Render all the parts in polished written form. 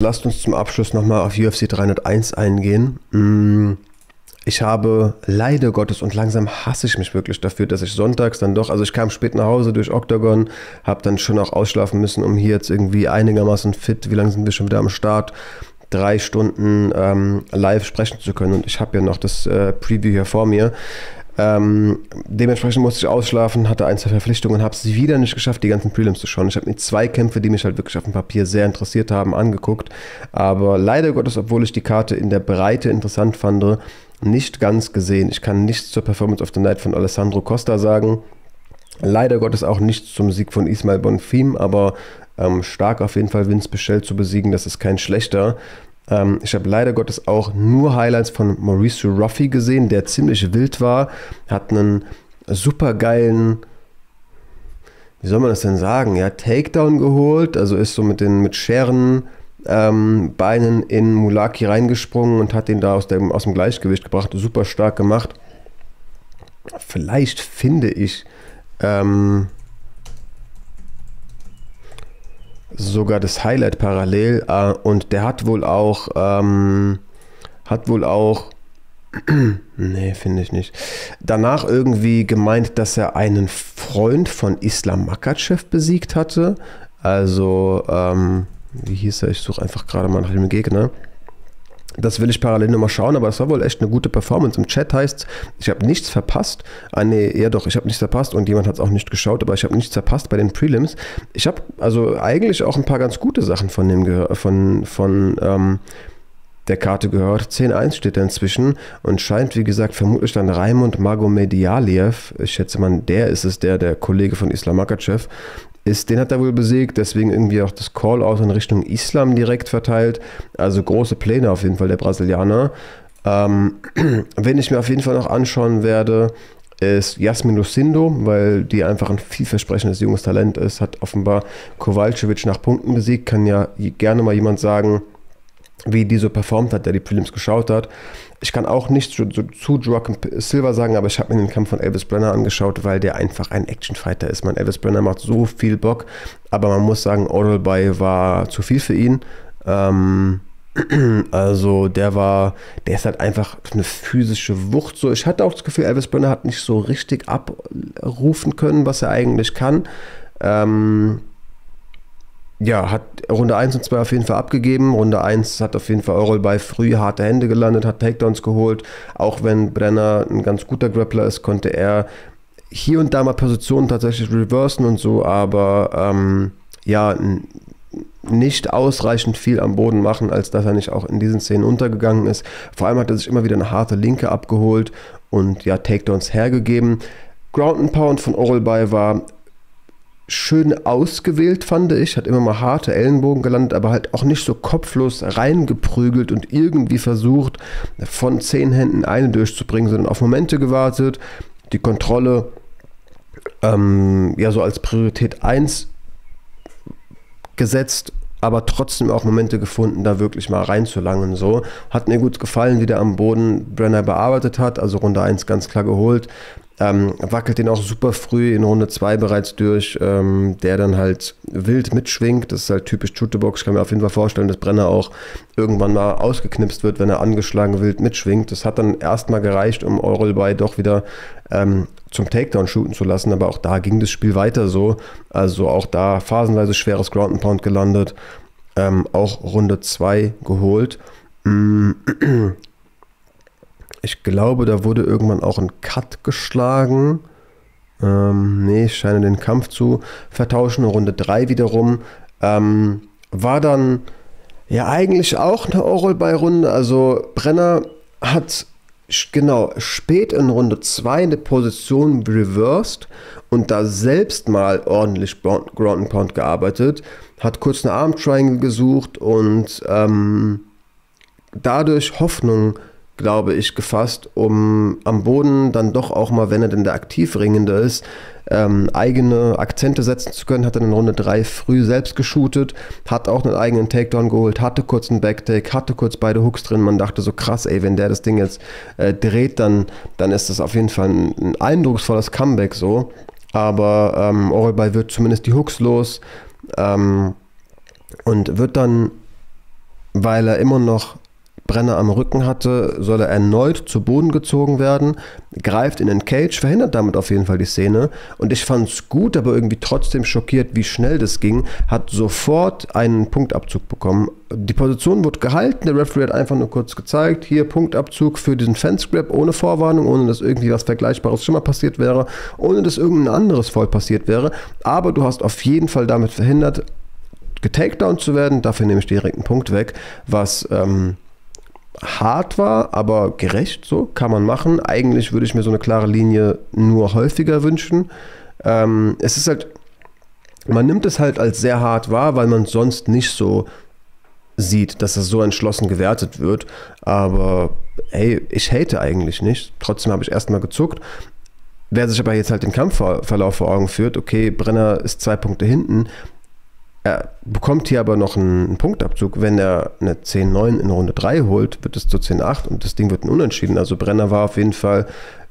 Lasst uns zum Abschluss nochmal auf UFC 301 eingehen. Ich habe leider Gottes und langsam hasse ich mich wirklich dafür, dass ich sonntags dann doch, also ich kam spät nach Hause durch Octagon, habe dann schon auch ausschlafen müssen, um hier jetzt irgendwie einigermaßen fit, wie lange sind wir schon wieder am Start, 3 Stunden live sprechen zu können. Und ich habe ja noch das Preview hier vor mir. Dementsprechend musste ich ausschlafen, hatte ein, 2 Verpflichtungen, habe es wieder nicht geschafft, die ganzen Prelims zu schauen. Ich habe mir 2 Kämpfe, die mich halt wirklich auf dem Papier sehr interessiert haben, angeguckt. Aber leider Gottes, obwohl ich die Karte in der Breite interessant fand, nicht ganz gesehen. Ich kann nichts zur Performance of the Night von Alessandro Costa sagen. Leider Gottes auch nichts zum Sieg von Ismael Bonfim, aber stark auf jeden Fall Vince Bichel zu besiegen, das ist kein schlechter. Ich habe leider Gottes auch nur Highlights von Mauricio Ruffy gesehen, der ziemlich wild war, hat einen super geilen, wie soll man das denn sagen, ja, Takedown geholt, also ist so mit Scheren Beinen in Mulaki reingesprungen und hat den da aus dem Gleichgewicht gebracht, super stark gemacht. Vielleicht finde ich sogar das Highlight parallel und der hat wohl auch nee, finde ich nicht. Danach irgendwie gemeint, dass er einen Freund von Islam Makhachev besiegt hatte. Also, wie hieß er? Ich suche einfach gerade mal nach dem Gegner. Das will ich parallel nochmal schauen, aber es war wohl echt eine gute Performance. Im Chat heißt es, ich habe nichts verpasst. Ah nee, ja doch, ich habe nichts verpasst und jemand hat es auch nicht geschaut, aber ich habe nichts verpasst bei den Prelims. Ich habe also eigentlich auch ein paar ganz gute Sachen von dem der Karte gehört. 10-1 steht da inzwischen und scheint, wie gesagt, vermutlich dann Raimund Magomedialiev, ich schätze mal, der ist es, der Kollege von Islam Makhachev ist, den hat er wohl besiegt, deswegen irgendwie auch das Call-Out in Richtung Islam direkt verteilt. Also große Pläne auf jeden Fall der Brasilianer. Wen ich mir auf jeden Fall noch anschauen werde, ist Jasmin Lucindo, weil die einfach ein vielversprechendes junges Talent ist, hat offenbar Kowalcevic nach Punkten besiegt, kann ja gerne mal jemand sagen, wie die so performt hat, der die Prelims geschaut hat. Ich kann auch nichts zu Joaquin Silva sagen, aber ich habe mir den Kampf von Elves Brener angeschaut, weil der einfach ein Actionfighter ist. Man, Elves Brener macht so viel Bock, aber man muss sagen, Orolbai war zu viel für ihn. Also der ist halt einfach eine physische Wucht. So, ich hatte auch das Gefühl, Elves Brener hat nicht so richtig abrufen können, was er eigentlich kann. Ja, hat Runde 1 und 2 auf jeden Fall abgegeben. Runde 1 hat auf jeden Fall Orolbai früh harte Hände gelandet, hat Takedowns geholt. Auch wenn Brener ein ganz guter Grappler ist, konnte er hier und da mal Positionen tatsächlich reversen und so, aber ja, nicht ausreichend viel am Boden machen, als dass er nicht auch in diesen Szenen untergegangen ist. Vor allem hat er sich immer wieder eine harte Linke abgeholt und ja, Takedowns hergegeben. Ground and Pound von Orolbai war schön ausgewählt, fand ich, hat immer mal harte Ellenbogen gelandet, aber halt auch nicht so kopflos reingeprügelt und irgendwie versucht, von 10 Händen eine durchzubringen, sondern auf Momente gewartet, die Kontrolle ja so als Priorität 1 gesetzt, aber trotzdem auch Momente gefunden, da wirklich mal reinzulangen. So. Hat mir gut gefallen, wie der am Boden Brener bearbeitet hat, also Runde 1 ganz klar geholt. Wackelt den auch super früh in Runde 2 bereits durch, der dann halt wild mitschwingt. Das ist halt typisch Shootbox. Ich kann mir auf jeden Fall vorstellen, dass Brener auch irgendwann mal ausgeknipst wird, wenn er angeschlagen wild mitschwingt. Das hat dann erstmal gereicht, um Orolbai doch wieder zum Takedown shooten zu lassen. Aber auch da ging das Spiel weiter so. Also auch da phasenweise schweres Ground and Pound gelandet. Auch Runde 2 geholt. Ich glaube, da wurde irgendwann auch ein Cut geschlagen. Nee, ich scheine den Kampf zu vertauschen. Runde 3 wiederum. War dann ja eigentlich auch eine Orolbai-Runde. Also Brener hat genau spät in Runde 2 eine Position reversed und da selbst mal ordentlich Ground and Pound gearbeitet. Hat kurz eine Arm Triangle gesucht und dadurch Hoffnung, glaube ich, gefasst, um am Boden dann doch auch mal, wenn er denn der Aktivringende ist, eigene Akzente setzen zu können. Hat er in Runde 3 früh selbst geshootet, hat auch einen eigenen Takedown geholt, hatte kurz einen Backtake, hatte kurz beide Hooks drin. Man dachte so, krass, ey, wenn der das Ding jetzt dreht, dann ist das auf jeden Fall ein eindrucksvolles Comeback so. Aber Orolbai wird zumindest die Hooks los und wird dann Weil er immer noch Brener am Rücken hatte, soll er erneut zu Boden gezogen werden, greift in den Cage, verhindert damit auf jeden Fall die Szene. Und ich fand es gut, aber irgendwie trotzdem schockiert, wie schnell das ging, hat sofort einen Punktabzug bekommen. Die Position wurde gehalten, der Referee hat einfach nur kurz gezeigt, hier Punktabzug für diesen Fence-Grab ohne Vorwarnung, ohne dass irgendwie was Vergleichbares schon mal passiert wäre, ohne dass irgendein anderes Foul passiert wäre. Aber du hast auf jeden Fall damit verhindert, getakedown zu werden, dafür nehme ich direkt einen Punkt weg, was hart war, aber gerecht, so kann man machen. Eigentlich würde ich mir so eine klare Linie nur häufiger wünschen. Es ist halt, man nimmt es halt als sehr hart wahr, weil man sonst nicht so sieht, dass es so entschlossen gewertet wird. Aber hey, ich hate eigentlich nicht. Trotzdem habe ich erstmal gezuckt. Wer sich aber jetzt halt den Kampfverlauf vor Augen führt, okay, Brener ist 2 Punkte hinten, er bekommt hier aber noch einen Punktabzug. Wenn er eine 10-9 in Runde 3 holt, wird es zu 10-8 und das Ding wird ein Unentschieden. Also Brener war auf jeden Fall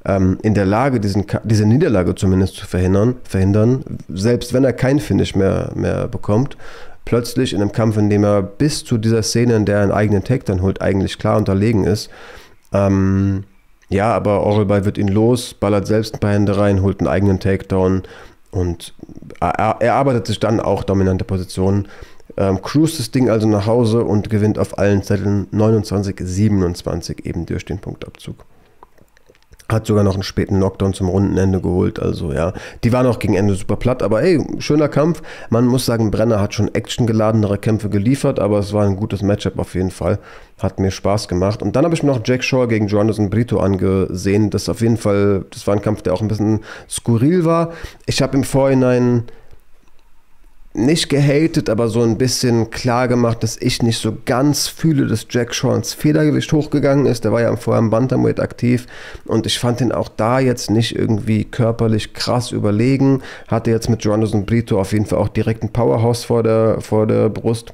in der Lage, diese Niederlage zumindest zu verhindern. Selbst wenn er kein Finish mehr bekommt. Plötzlich in einem Kampf, in dem er bis zu dieser Szene, in der er einen eigenen Takedown holt, eigentlich klar unterlegen ist. Ja, aber Orolbai wird ihn los, ballert selbst ein paar Hände rein, holt einen eigenen Takedown. Und er arbeitet sich dann auch dominante Positionen, cruist das Ding also nach Hause und gewinnt auf allen Zetteln 29-27 eben durch den Punktabzug. Hat sogar noch einen späten Knockdown zum Rundenende geholt, also ja. Die waren auch gegen Ende super platt, aber ey, schöner Kampf. Man muss sagen, Brener hat schon actiongeladenere Kämpfe geliefert, aber es war ein gutes Matchup auf jeden Fall. Hat mir Spaß gemacht. Und dann habe ich mir noch Jack Shaw gegen Jonathan Brito angesehen. Das auf jeden Fall, das war ein Kampf, der auch ein bisschen skurril war. Ich habe im Vorhinein nicht gehatet, aber so ein bisschen klar gemacht, dass ich nicht so ganz fühle, dass Jack Shaw ins Federgewicht hochgegangen ist. Der war ja vorher im Bantamweight aktiv und ich fand ihn auch da jetzt nicht irgendwie körperlich krass überlegen. Hatte jetzt mit Jonathan Brito auf jeden Fall auch direkt ein Powerhouse vor der Brust.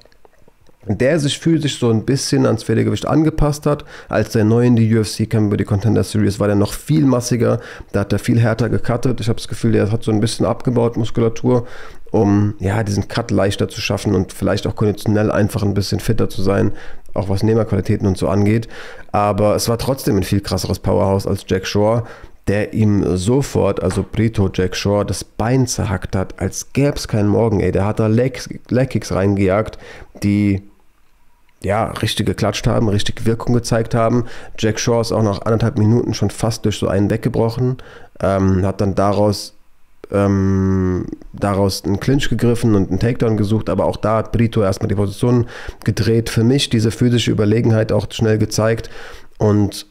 Der sich physisch so ein bisschen ans Federgewicht angepasst hat. Als der neu in die UFC kam über die Contender Series, war der noch viel massiger. Da hat er viel härter gecuttet. Ich habe das Gefühl, der hat so ein bisschen abgebaut, Muskulatur, um ja, diesen Cut leichter zu schaffen und vielleicht auch konditionell einfach ein bisschen fitter zu sein, auch was Nehmerqualitäten und so angeht. Aber es war trotzdem ein viel krasseres Powerhouse als Jack Shaw, der ihm sofort, also Brito Jack Shaw, das Bein zerhackt hat, als gäbe es keinen Morgen. Ey, der hat da Leg-Kicks reingejagt, die ja, richtig geklatscht haben, richtig Wirkung gezeigt haben. Jack Shaw ist auch nach 1,5 Minuten schon fast durch so einen weggebrochen, hat dann daraus einen Clinch gegriffen und einen Takedown gesucht, aber auch da hat Brito erstmal die Position gedreht. Für mich diese physische Überlegenheit auch schnell gezeigt und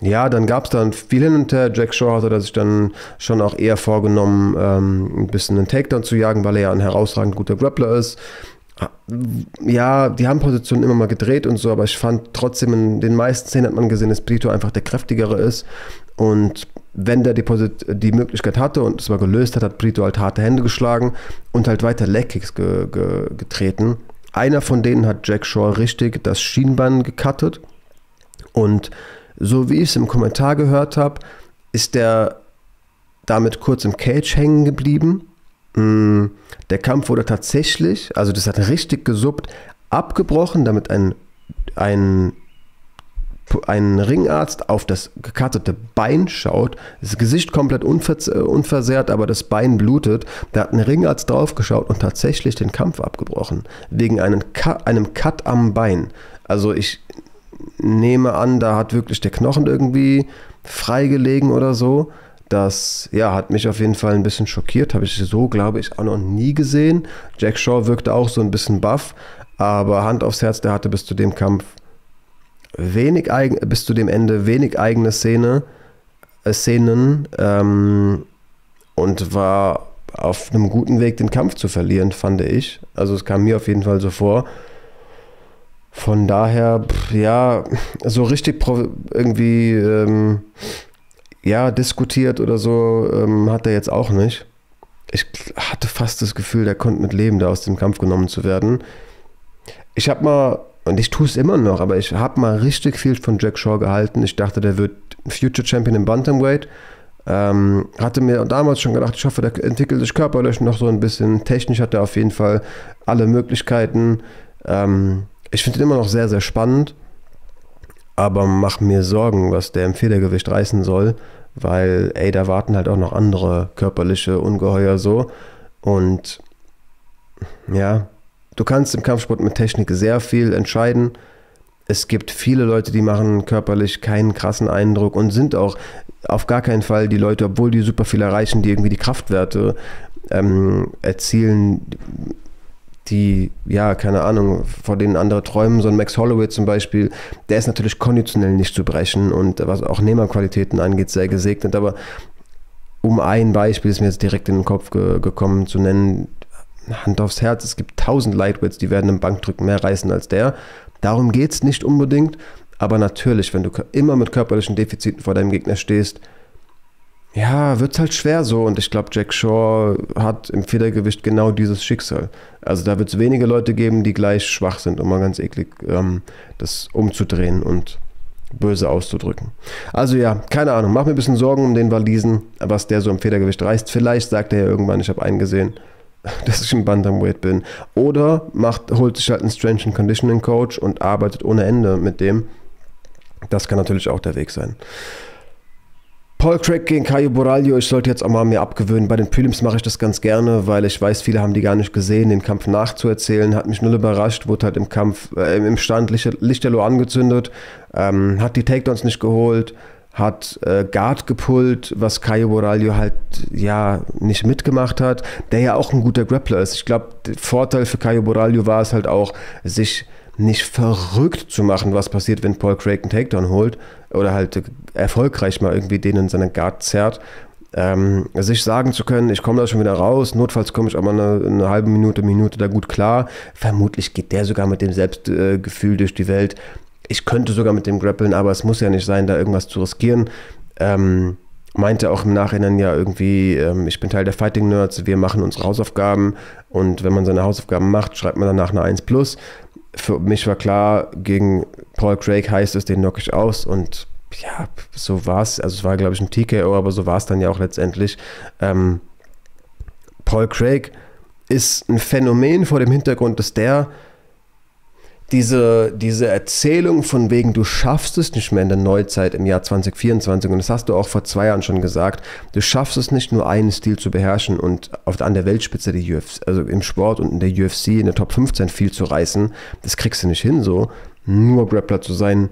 ja, dann gab es dann viel hin und her. Jack Shaw hatte sich dann schon auch eher vorgenommen, ein bisschen einen Takedown zu jagen, weil er ja ein herausragend guter Grappler ist. Ja, die haben Positionen immer mal gedreht und so, aber ich fand trotzdem, in den meisten Szenen hat man gesehen, dass Brito einfach der Kräftigere ist. Und wenn der die Möglichkeit hatte und es mal gelöst hat, hat Brito halt harte Hände geschlagen und halt weiter Legkicks getreten. Einer von denen hat Jack Shaw richtig das Schienbein gecuttet. Und so wie ich es im Kommentar gehört habe, ist der damit kurz im Cage hängen geblieben. Der Kampf wurde tatsächlich, also das hat richtig gesuppt, abgebrochen, damit ein Ringarzt auf das gekattete Bein schaut. Das Gesicht komplett unversehrt, aber das Bein blutet. Da hat ein Ringarzt drauf geschaut und tatsächlich den Kampf abgebrochen. Wegen einem Cut am Bein. Also ich nehme an, da hat wirklich der Knochen irgendwie freigelegen oder so. Das ja, hat mich auf jeden Fall ein bisschen schockiert. Habe ich so, glaube ich, auch noch nie gesehen. Jack Shaw wirkte auch so ein bisschen buff. Aber Hand aufs Herz, der hatte bis zu dem Kampf bis zu dem Ende wenig eigene Szenen und war auf einem guten Weg, den Kampf zu verlieren, fand ich. Also es kam mir auf jeden Fall so vor. Von daher, ja, so richtig irgendwie ja, diskutiert oder so hat er jetzt auch nicht. Ich hatte fast das Gefühl, der konnte mit Leben da aus dem Kampf genommen zu werden. Ich habe mal, und ich tue es immer noch, aber ich habe mal richtig viel von Jack Shaw gehalten. Ich dachte, der wird Future Champion im Bantamweight. Hatte mir damals schon gedacht, ich hoffe, der entwickelt sich körperlich noch so ein bisschen. Technisch hat er auf jeden Fall alle Möglichkeiten. Ich finde ihn immer noch sehr, sehr spannend, aber mache mir Sorgen, was der im Federgewicht reißen soll, weil, ey, da warten halt auch noch andere körperliche Ungeheuer so. Und ja, du kannst im Kampfsport mit Technik sehr viel entscheiden. Es gibt viele Leute, die machen körperlich keinen krassen Eindruck und sind auch auf gar keinen Fall die Leute, obwohl die super viel erreichen, die irgendwie die Kraftwerte erzielen, die, ja, keine Ahnung, vor denen andere träumen. So ein Max Holloway zum Beispiel, der ist natürlich konditionell nicht zu brechen und was auch Nehmerqualitäten angeht, sehr gesegnet. Aber um ein Beispiel ist mir jetzt direkt in den Kopf gekommen zu nennen, Hand aufs Herz, es gibt 1000 Lightweights, die werden im Bankdrücken mehr reißen als der. Darum geht es nicht unbedingt, aber natürlich, wenn du immer mit körperlichen Defiziten vor deinem Gegner stehst, ja, wird es halt schwer so. Und ich glaube, Jack Shaw hat im Federgewicht genau dieses Schicksal. Also da wird es wenige Leute geben, die gleich schwach sind, um mal ganz eklig das umzudrehen und böse auszudrücken. Also ja, keine Ahnung, mach mir ein bisschen Sorgen um den Walisen, was der so im Federgewicht reißt. Vielleicht sagt er ja irgendwann, ich habe eingesehen, dass ich im Bantamweight bin. Oder holt sich halt einen Strength and Conditioning Coach und arbeitet ohne Ende mit dem. Das kann natürlich auch der Weg sein. Paul Craig gegen Caio Boraglio. Ich sollte jetzt auch mal mir abgewöhnen. Bei den Prelims mache ich das ganz gerne, weil ich weiß, viele haben die gar nicht gesehen. Den Kampf nachzuerzählen hat mich null überrascht. Wurde halt im Kampf, im Stand lichterloh angezündet. Hat die Takedowns nicht geholt. Hat Guard gepullt, was Caio Boraglio halt ja nicht mitgemacht hat, der ja auch ein guter Grappler ist. Ich glaube, der Vorteil für Caio Boraglio war es halt auch, sich nicht verrückt zu machen, was passiert, wenn Paul Craig einen Takedown holt oder halt erfolgreich mal irgendwie den in seine Guard zerrt. Sich sagen zu können, ich komme da schon wieder raus, notfalls komme ich aber eine halbe Minute, Minute da gut klar. Vermutlich geht der sogar mit dem Selbstgefühl durch die Welt. Ich könnte sogar mit dem grappeln, aber es muss ja nicht sein, da irgendwas zu riskieren. Meinte auch im Nachhinein ja irgendwie, ich bin Teil der Fighting Nerds, wir machen unsere Hausaufgaben und wenn man seine Hausaufgaben macht, schreibt man danach eine 1+. Für mich war klar, gegen Paul Craig heißt es, den knock ich aus und ja, so war es. Also es war, glaube ich, ein TKO, aber so war es dann ja auch letztendlich. Paul Craig ist ein Phänomen vor dem Hintergrund, dass der diese Erzählung von wegen, du schaffst es nicht mehr in der Neuzeit im Jahr 2024, und das hast du auch vor 2 Jahren schon gesagt, du schaffst es nicht nur einen Stil zu beherrschen und an der Weltspitze der UFC, also im Sport und in der UFC in der Top 15 viel zu reißen, das kriegst du nicht hin so, nur Grappler zu sein,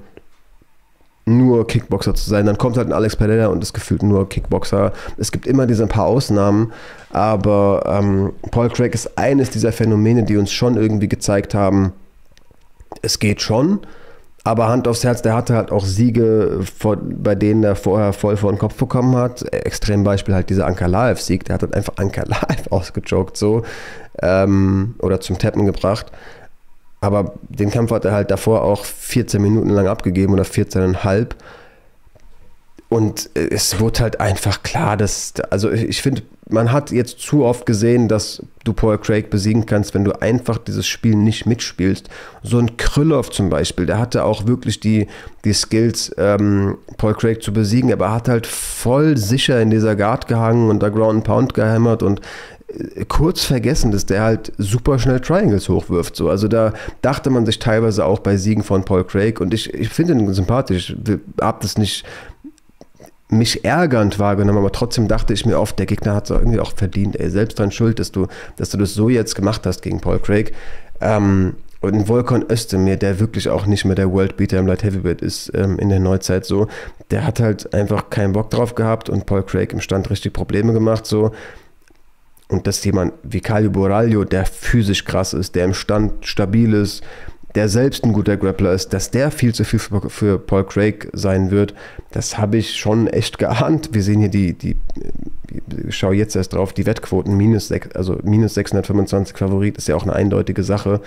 nur Kickboxer zu sein, dann kommt halt ein Alex Pereira und ist gefühlt nur Kickboxer. Es gibt immer diese paar Ausnahmen, aber Paul Craig ist eines dieser Phänomene, die uns schon irgendwie gezeigt haben, es geht schon, aber Hand aufs Herz, der hatte halt auch Siege, bei denen er vorher voll vor den Kopf bekommen hat. Extrem Beispiel halt dieser Anka Live Sieg, der hat halt einfach Anka Live ausgejoked so oder zum Tappen gebracht. Aber den Kampf hat er halt davor auch 14 Minuten lang abgegeben oder 14,5. Und es wurde halt einfach klar, dass, also ich finde, man hat jetzt zu oft gesehen, dass du Paul Craig besiegen kannst, wenn du einfach dieses Spiel nicht mitspielst. So ein Krilow zum Beispiel, der hatte auch wirklich die Skills, Paul Craig zu besiegen, aber er hat halt voll sicher in dieser Guard gehangen und da Ground and Pound gehämmert und kurz vergessen, dass der halt super schnell Triangles hochwirft. So. Also da dachte man sich teilweise auch bei Siegen von Paul Craig und ich finde ihn sympathisch, hab das nicht mich ärgernd wahrgenommen, aber trotzdem dachte ich mir oft, der Gegner hat es irgendwie auch verdient, ey, selbst dran schuld, dass du das so jetzt gemacht hast gegen Paul Craig. Und Volkan Özdemir, der wirklich auch nicht mehr der Worldbeater im Light Heavyweight ist in der Neuzeit so, der hat halt einfach keinen Bock drauf gehabt und Paul Craig im Stand richtig Probleme gemacht so. Und dass jemand wie Caio Boraglio, der physisch krass ist, der im Stand stabil ist, der selbst ein guter Grappler ist, dass der viel zu viel für Paul Craig sein wird, das habe ich schon echt geahnt. Wir sehen hier ich schaue jetzt erst drauf, die Wettquoten, minus 625 Favorit, ist ja auch eine eindeutige Sache.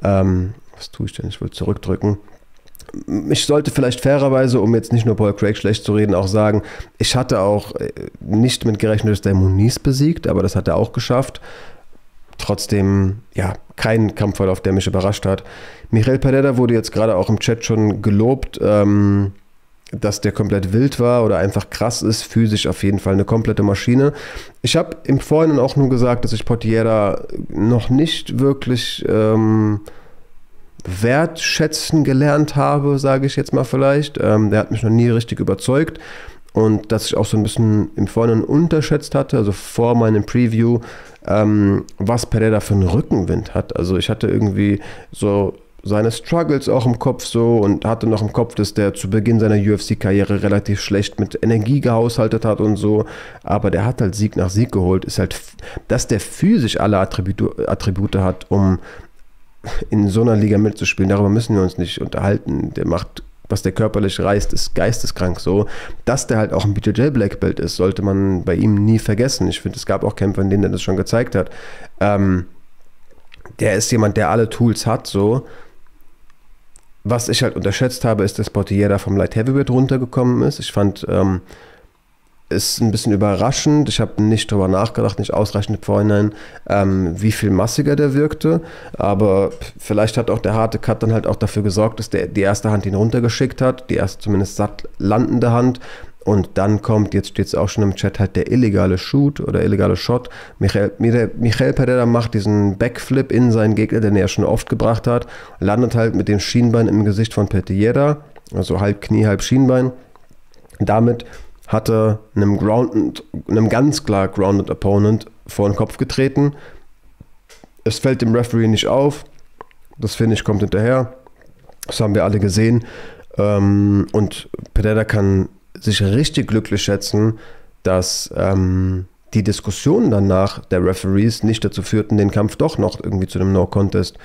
Was tue ich denn? Ich will zurückdrücken. Ich sollte vielleicht fairerweise, um jetzt nicht nur Paul Craig schlecht zu reden, auch sagen, ich hatte auch nicht mit gerechnet, dass der Muniz besiegt, aber das hat er auch geschafft. Trotzdem, ja, kein Kampfverlauf, der mich überrascht hat. Michael Pereira wurde jetzt gerade auch im Chat schon gelobt, dass der komplett wild war oder einfach krass ist, physisch auf jeden Fall eine komplette Maschine. Ich habe im Vorhinein auch nur gesagt, dass ich Potiera noch nicht wirklich wertschätzen gelernt habe, sage ich jetzt mal vielleicht. Der hat mich noch nie richtig überzeugt. Und dass ich auch so ein bisschen im Vorhinein unterschätzt hatte, also vor meinem Preview, was Pereira für einen Rückenwind hat. Also ich hatte irgendwie so seine Struggles auch im Kopf so und hatte noch im Kopf, dass der zu Beginn seiner UFC-Karriere relativ schlecht mit Energie gehaushaltet hat und so, aber der hat halt Sieg nach Sieg geholt. Ist halt, dass der physisch alle Attribute hat, um in so einer Liga mitzuspielen, darüber müssen wir uns nicht unterhalten. Der macht, was der körperlich reißt, ist geisteskrank so. Dass der halt auch ein BJJ Black Belt ist, sollte man bei ihm nie vergessen. Ich finde, es gab auch Kämpfer, in denen er das schon gezeigt hat. Der ist jemand, der alle Tools hat, so. Was ich halt unterschätzt habe, ist, dass Portier da vom Light Heavyweight runtergekommen ist. Ich fand, ist ein bisschen überraschend. Ich habe nicht drüber nachgedacht, nicht ausreichend im Vorhinein, wie viel massiger der wirkte. Aber vielleicht hat auch der harte Cut dann halt auch dafür gesorgt, dass der die erste Hand ihn runtergeschickt hat, die erste zumindest satt landende Hand. Und dann kommt, jetzt steht es auch schon im Chat, halt der illegale Shoot oder illegale Shot. Michael Pereira macht diesen Backflip in seinen Gegner, den er schon oft gebracht hat, landet halt mit dem Schienbein im Gesicht von Pereira, also halb Knie, halb Schienbein. Damit hat er einem ganz klar grounded Opponent vor den Kopf getreten. Es fällt dem Referee nicht auf, das Finish kommt hinterher, das haben wir alle gesehen. Und Pereira kann sich richtig glücklich schätzen, dass die Diskussionen danach der Referees nicht dazu führten, den Kampf doch noch irgendwie zu einem No-Contest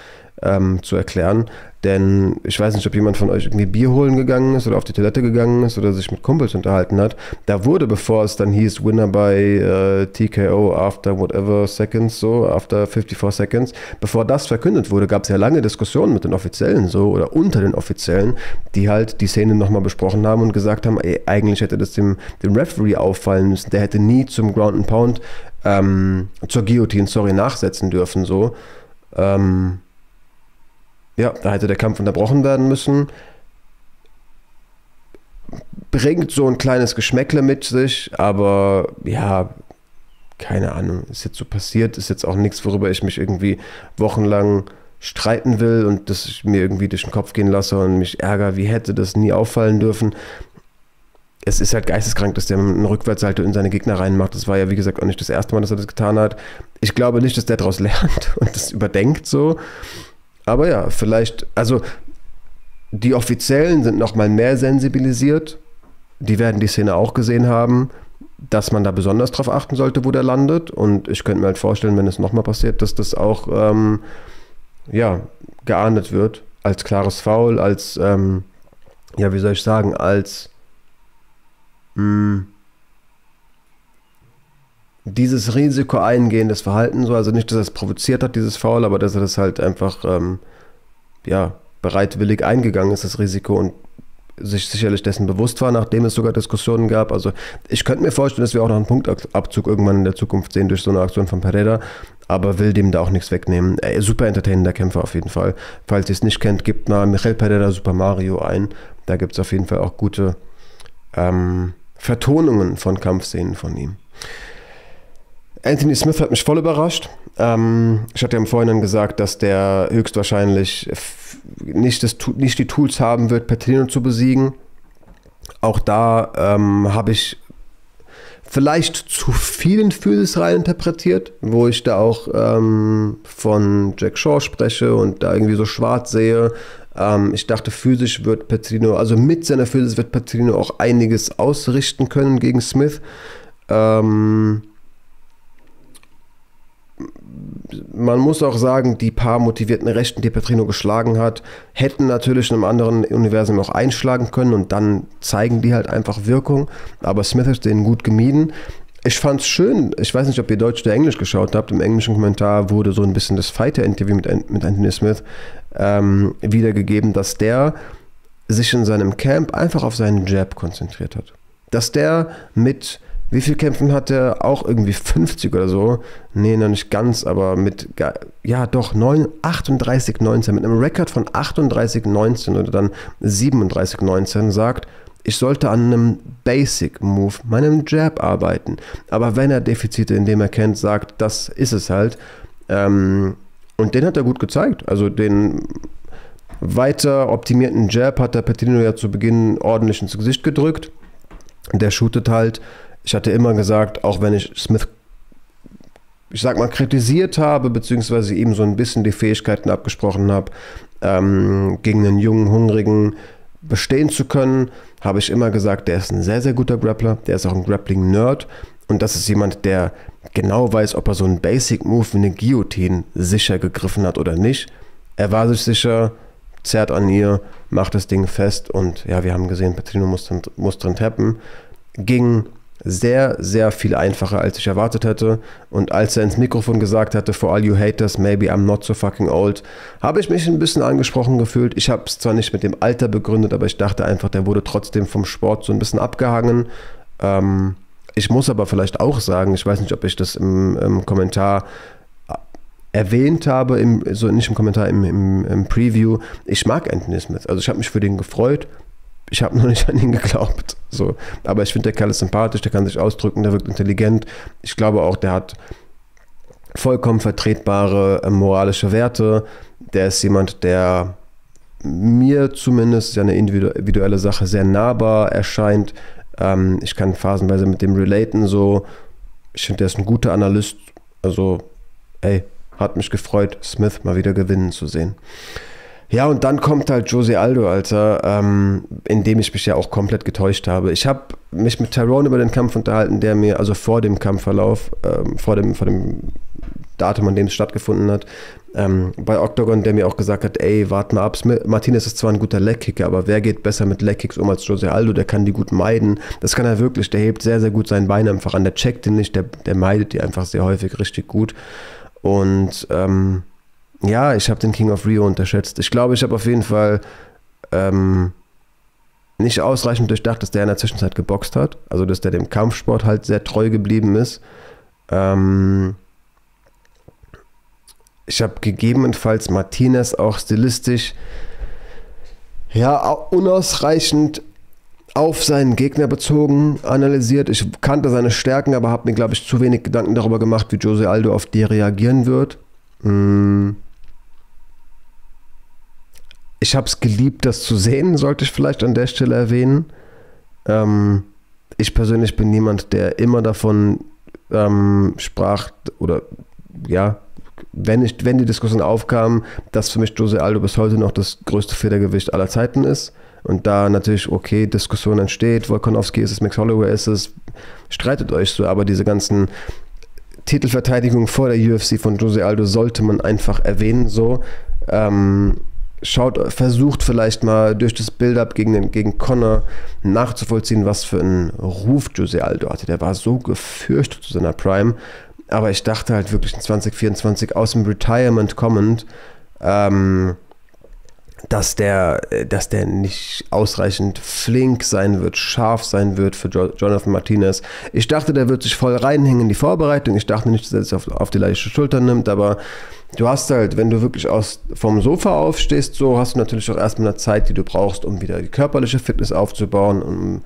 zu erklären. Denn ich weiß nicht, ob jemand von euch irgendwie Bier holen gegangen ist oder auf die Toilette gegangen ist oder sich mit Kumpels unterhalten hat. Da wurde, bevor es dann hieß, Winner by TKO after whatever seconds, so after 54 seconds, bevor das verkündet wurde, gab es ja lange Diskussionen mit den Offiziellen so oder unter den Offiziellen, die halt die Szene nochmal besprochen haben und gesagt haben, ey, eigentlich hätte das dem Referee auffallen müssen, der hätte nie zum Ground and Pound, zur Guillotine, sorry, nachsetzen dürfen, so. Ja, da hätte der Kampf unterbrochen werden müssen. Bringt so ein kleines Geschmäckle mit sich, aber ja, keine Ahnung, ist jetzt so passiert, ist jetzt auch nichts, worüber ich mich irgendwie wochenlang streiten will und dass ich mir irgendwie durch den Kopf gehen lasse und mich ärgere, wie hätte das nie auffallen dürfen. Es ist halt geisteskrank, dass der einen Rückwärtssalto in seine Gegner reinmacht. Das war ja, wie gesagt, auch nicht das erste Mal, dass er das getan hat. Ich glaube nicht, dass der daraus lernt und das überdenkt so. Aber ja, vielleicht, also die Offiziellen sind noch mal mehr sensibilisiert. Die werden die Szene auch gesehen haben, dass man da besonders drauf achten sollte, wo der landet. Und ich könnte mir halt vorstellen, wenn es noch mal passiert, dass das auch ja, geahndet wird als klares Foul, als, ja, wie soll ich sagen, als dieses Risiko eingehendes Verhalten, so, also nicht, dass er es provoziert hat, dieses Foul, aber dass er das halt einfach ja, bereitwillig eingegangen ist, das Risiko, und sich sicherlich dessen bewusst war, nachdem es sogar Diskussionen gab. Also ich könnte mir vorstellen, dass wir auch noch einen Punktabzug irgendwann in der Zukunft sehen durch so eine Aktion von Pereira, aber will dem da auch nichts wegnehmen. Super entertainender Kämpfer auf jeden Fall. Falls ihr es nicht kennt, gebt mal Michael Pereira Super Mario ein. Da gibt es auf jeden Fall auch gute Vertonungen von Kampfszenen von ihm. Anthony Smith hat mich voll überrascht. Ich hatte ja im Vorhinein gesagt, dass der höchstwahrscheinlich nicht die Tools haben wird, Petrino zu besiegen. Auch da habe ich vielleicht zu vielen Physis reininterpretiert, wo ich da auch von Jack Shaw spreche und da irgendwie so schwarz sehe. Ich dachte, physisch wird Petrino, also mit seiner Physis wird Petrino auch einiges ausrichten können gegen Smith. Man muss auch sagen, die paar motivierten Rechten, die Petrino geschlagen hat, hätten natürlich in einem anderen Universum auch einschlagen können und dann zeigen die halt einfach Wirkung. Aber Smith hat den gut gemieden. Ich fand es schön, ich weiß nicht, ob ihr Deutsch oder Englisch geschaut habt, im englischen Kommentar wurde so ein bisschen das Fighter-Interview mit Anthony Smith wiedergegeben, dass der sich in seinem Camp einfach auf seinen Jab konzentriert hat. Dass der mit, wie viel Kämpfen hat er? Auch irgendwie 50 oder so. Nee, noch nicht ganz, aber mit, ja doch, 38,19. Mit einem Rekord von 38,19 oder dann 37,19 sagt, ich sollte an einem Basic-Move, meinem Jab arbeiten. Aber wenn er Defizite in dem erkennt, sagt, das ist es halt. Und den hat er gut gezeigt. Also den weiter optimierten Jab hat der Pettinho ja zu Beginn ordentlich ins Gesicht gedrückt. Der shootet halt. Ich hatte immer gesagt, auch wenn ich Smith, ich sag mal, kritisiert habe, beziehungsweise ihm so ein bisschen die Fähigkeiten abgesprochen habe, gegen einen jungen, hungrigen bestehen zu können, habe ich immer gesagt, der ist ein sehr, sehr guter Grappler, der ist auch ein Grappling-Nerd und das ist jemand, der genau weiß, ob er so einen Basic-Move wie eine Guillotine sicher gegriffen hat oder nicht. Er war sich sicher, zerrt an ihr, macht das Ding fest und ja, wir haben gesehen, Petrino muss drin tappen. Ging sehr, sehr viel einfacher, als ich erwartet hätte. Und als er ins Mikrofon gesagt hatte, for all you haters, maybe I'm not so fucking old, habe ich mich ein bisschen angesprochen gefühlt. Ich habe es zwar nicht mit dem Alter begründet, aber ich dachte einfach, der wurde trotzdem vom Sport so ein bisschen abgehangen. Ich muss aber vielleicht auch sagen, ich weiß nicht, ob ich das im Kommentar erwähnt habe, im Preview, ich mag Anthony Smith. Also ich habe mich für den gefreut. Ich habe noch nicht an ihn geglaubt. So. Aber ich finde, der Kerl ist sympathisch, der kann sich ausdrücken, der wirkt intelligent. Ich glaube auch, der hat vollkommen vertretbare moralische Werte. Der ist jemand, der mir zumindest, ist ja eine individuelle Sache, sehr nahbar erscheint. Ich kann phasenweise mit dem relaten. So. Ich finde, der ist ein guter Analyst. Also, ey, hat mich gefreut, Smith mal wieder gewinnen zu sehen. Ja, und dann kommt halt Jose Aldo, Alter, in dem ich mich ja auch komplett getäuscht habe. Ich habe mich mit Tyrone über den Kampf unterhalten, der mir, also vor dem Kampfverlauf, vor dem Datum, an dem es stattgefunden hat, bei Octagon, der mir auch gesagt hat, ey, warte mal ab, Martinez ist zwar ein guter Legkicker, aber wer geht besser mit Legkicks um als Jose Aldo? Der kann die gut meiden, das kann er wirklich, der hebt sehr, sehr gut sein Bein einfach an, der checkt den nicht, der meidet die einfach sehr häufig richtig gut. Und ja, ich habe den King of Rio unterschätzt. Ich glaube, ich habe auf jeden Fall nicht ausreichend durchdacht, dass der in der Zwischenzeit geboxt hat. Also, dass der dem Kampfsport halt sehr treu geblieben ist. Ich habe gegebenenfalls Martinez auch stilistisch ja unausreichend auf seinen Gegner bezogen, analysiert. Ich kannte seine Stärken, aber habe mir, glaube ich, zu wenig Gedanken darüber gemacht, wie Jose Aldo auf die reagieren wird. Ich habe es geliebt, das zu sehen, sollte ich vielleicht an der Stelle erwähnen. Ich persönlich bin niemand, der immer davon sprach, oder ja, wenn die Diskussion aufkam, dass für mich Jose Aldo bis heute noch das größte Federgewicht aller Zeiten ist. Und da natürlich, okay, Diskussion entsteht, Volkanowski ist es, Max Holloway ist es, streitet euch so, aber diese ganzen Titelverteidigungen vor der UFC von Jose Aldo sollte man einfach erwähnen, so. Versucht vielleicht mal durch das Build-up gegen Connor nachzuvollziehen, was für einen Ruf Jose Aldo hatte. Der war so gefürchtet zu seiner Prime, aber ich dachte halt wirklich in 2024 aus dem Retirement kommend, dass der nicht ausreichend flink sein wird, scharf sein wird für Jonathan Martinez. Ich dachte, der wird sich voll reinhängen in die Vorbereitung. Ich dachte nicht, dass er es auf die leichte Schulter nimmt, aber du hast halt, wenn du wirklich vom Sofa aufstehst, so hast du natürlich auch erstmal eine Zeit, die du brauchst, um wieder die körperliche Fitness aufzubauen, um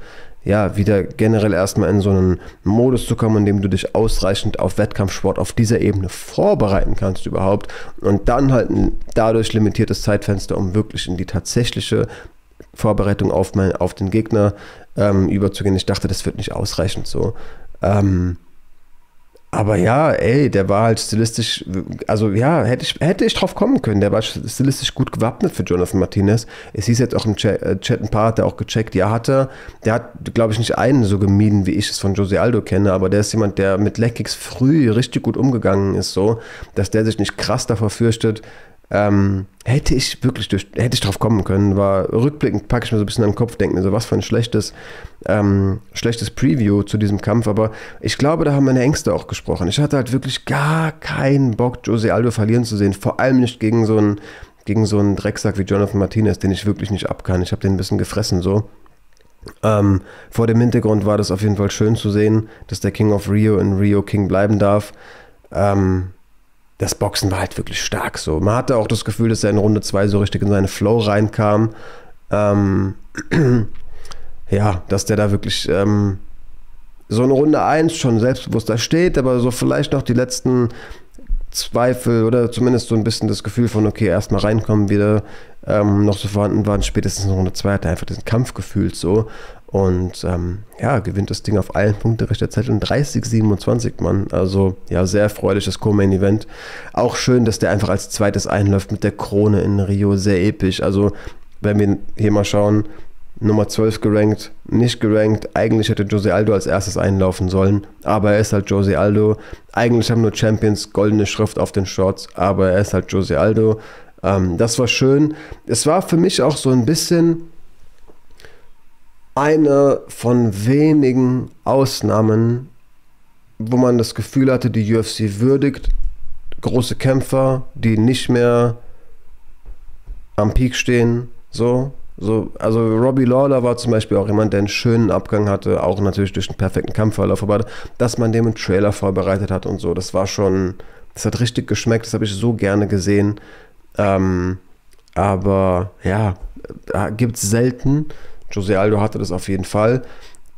ja, wieder generell erstmal in so einen Modus zu kommen, in dem du dich ausreichend auf Wettkampfsport auf dieser Ebene vorbereiten kannst überhaupt und dann halt ein dadurch limitiertes Zeitfenster, um wirklich in die tatsächliche Vorbereitung auf den Gegner überzugehen. Ich dachte, das wird nicht ausreichend so. Aber ja, ey, der war halt stilistisch, also ja, hätte ich drauf kommen können. Der war stilistisch gut gewappnet für Jonathan Martinez. Es hieß jetzt auch im Chat, ein paar hat er auch gecheckt, ja, der hat, glaube ich, nicht einen so gemieden, wie ich es von Jose Aldo kenne, aber der ist jemand, der mit Legkicks früh richtig gut umgegangen ist, so, dass der sich nicht krass davor fürchtet. Hätte ich drauf kommen können, war rückblickend, packe ich mir so ein bisschen an den Kopf, denke mir so, was für ein schlechtes Preview zu diesem Kampf, aber ich glaube, da haben meine Ängste auch gesprochen. Ich hatte halt wirklich gar keinen Bock, Jose Aldo verlieren zu sehen, vor allem nicht gegen so einen Drecksack wie Jonathan Martinez, den ich wirklich nicht abkann. Ich habe den ein bisschen gefressen, so. Vor dem Hintergrund war das auf jeden Fall schön zu sehen, dass der King of Rio in Rio King bleiben darf. Das Boxen war halt wirklich stark so. Man hatte auch das Gefühl, dass er in Runde 2 so richtig in seine Flow reinkam. Ja, dass der da wirklich so in Runde 1 schon selbstbewusster steht, aber so vielleicht noch die letzten Zweifel oder zumindest so ein bisschen das Gefühl von, okay, erstmal reinkommen wieder, noch so vorhanden waren, spätestens in Runde 2 hat er einfach diesen Kampfgefühl so und ja, gewinnt das Ding auf allen Punkten rechter Zeit und 30-27, Mann, also ja, sehr erfreuliches Co-Main-Event, auch schön, dass der einfach als zweites einläuft mit der Krone in Rio, sehr episch, also wenn wir hier mal schauen, Nummer 12 gerankt, nicht gerankt. Eigentlich hätte Jose Aldo als erstes einlaufen sollen, aber er ist halt Jose Aldo. Eigentlich haben nur Champions goldene Schrift auf den Shorts, aber er ist halt Jose Aldo. Das war schön. Es war für mich auch so ein bisschen eine von wenigen Ausnahmen, wo man das Gefühl hatte, die UFC würdigt große Kämpfer, die nicht mehr am Peak stehen, so. So, also Robbie Lawler war zum Beispiel auch jemand, der einen schönen Abgang hatte, auch natürlich durch einen perfekten Kampfverlauf, aber dass man dem einen Trailer vorbereitet hat und so, das war schon, das hat richtig geschmeckt, das habe ich so gerne gesehen. Aber ja, gibt es selten. Jose Aldo hatte das auf jeden Fall.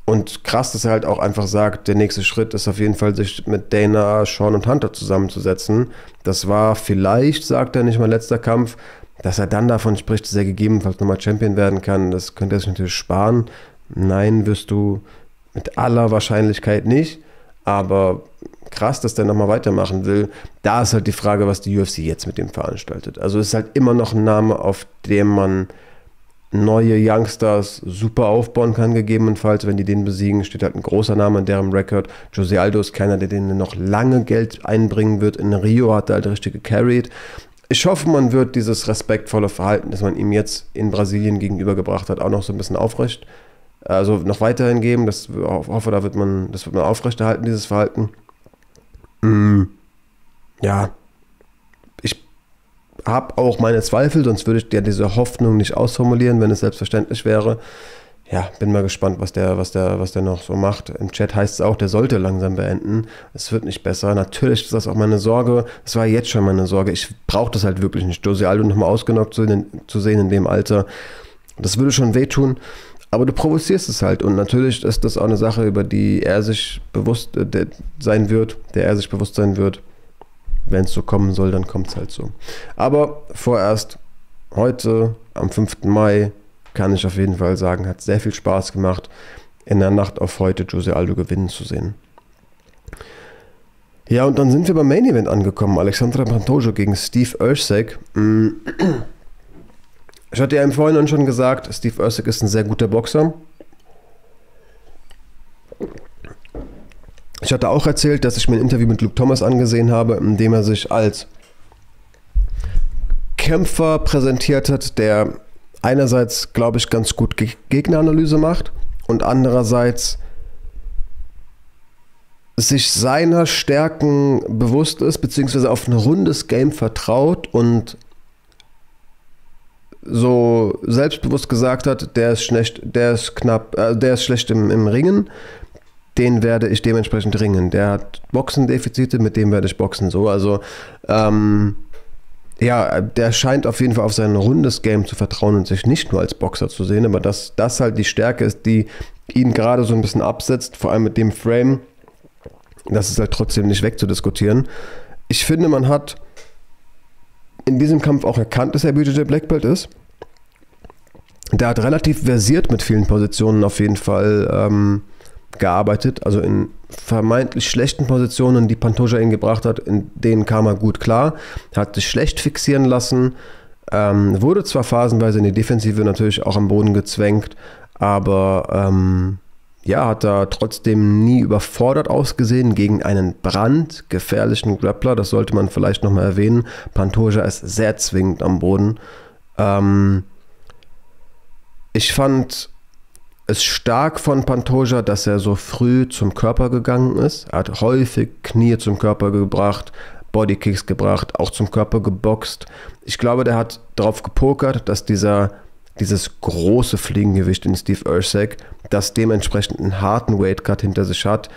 Und krass, dass er halt auch einfach sagt, der nächste Schritt ist auf jeden Fall, sich mit Dana, Sean und Hunter zusammenzusetzen. Das war vielleicht, sagt er, nicht mein letzter Kampf. Dass er dann davon spricht, dass er gegebenenfalls nochmal Champion werden kann, das könnte er sich natürlich sparen. Nein, wirst du mit aller Wahrscheinlichkeit nicht. Aber krass, dass der nochmal weitermachen will. Da ist halt die Frage, was die UFC jetzt mit dem veranstaltet. Also es ist halt immer noch ein Name, auf dem man neue Youngstars super aufbauen kann, gegebenenfalls. Wenn die den besiegen, steht halt ein großer Name in deren Rekord. Jose Aldo ist keiner, der denen noch lange Geld einbringen wird. In Rio hat er halt richtig gecarried. Ich hoffe, man wird dieses respektvolle Verhalten, das man ihm jetzt in Brasilien gegenübergebracht hat, auch noch so ein bisschen aufrecht, also noch weiterhin geben. Das hoffe, da wird man, das wird man aufrechterhalten, dieses Verhalten. Ja, ich habe auch meine Zweifel, sonst würde ich ja diese Hoffnung nicht ausformulieren, wenn es selbstverständlich wäre. Ja, bin mal gespannt, was der noch so macht. Im Chat heißt es auch, der sollte langsam beenden. Es wird nicht besser. Natürlich ist das auch meine Sorge. Es war jetzt schon meine Sorge. Ich brauche das halt wirklich nicht. Jose Aldo nochmal ausgenockt zu sehen in dem Alter. Das würde schon wehtun. Aber du provozierst es halt. Und natürlich ist das auch eine Sache, über die er sich bewusst sein wird, der er sich bewusst sein wird. Wenn es so kommen soll, dann kommt es halt so. Aber vorerst heute, am 5. Mai, kann ich auf jeden Fall sagen, hat sehr viel Spaß gemacht, in der Nacht auf heute Jose Aldo gewinnen zu sehen. Ja, und dann sind wir beim Main Event angekommen. Alexandre Pantoja gegen Steve Erceg. Ich hatte ja im Vorhinein schon gesagt, Steve Erceg ist ein sehr guter Boxer. Ich hatte auch erzählt, dass ich mir ein Interview mit Luke Thomas angesehen habe, in dem er sich als Kämpfer präsentiert hat, der einerseits, glaube ich, ganz gut Gegneranalyse macht und andererseits sich seiner Stärken bewusst ist, beziehungsweise auf ein rundes Game vertraut und so selbstbewusst gesagt hat, der ist schlecht im Ringen, den werde ich dementsprechend ringen. Der hat Boxendefizite, mit dem werde ich boxen. So, also ja, der scheint auf jeden Fall auf sein rundes Game zu vertrauen und sich nicht nur als Boxer zu sehen, aber dass das halt die Stärke ist, die ihn gerade so ein bisschen absetzt, vor allem mit dem Frame, das ist halt trotzdem nicht wegzudiskutieren. Ich finde, man hat in diesem Kampf auch erkannt, dass er BJJ Black Belt ist. Der hat relativ versiert mit vielen Positionen auf jeden Fall gearbeitet, also in vermeintlich schlechten Positionen, die Pantoja ihn gebracht hat, in denen kam er gut klar, hat sich schlecht fixieren lassen, wurde zwar phasenweise in die Defensive natürlich auch am Boden gezwängt, aber ja, hat er trotzdem nie überfordert ausgesehen gegen einen brandgefährlichen Grappler, das sollte man vielleicht nochmal erwähnen. Pantoja ist sehr zwingend am Boden. Ich fand es stark von Pantoja, dass er so früh zum Körper gegangen ist. Er hat häufig Knie zum Körper gebracht, Bodykicks gebracht, auch zum Körper geboxt. Ich glaube, der hat darauf gepokert, dass dieses große Fliegengewicht in Steve Erceg, das dementsprechend einen harten Weightcut hinter sich hat,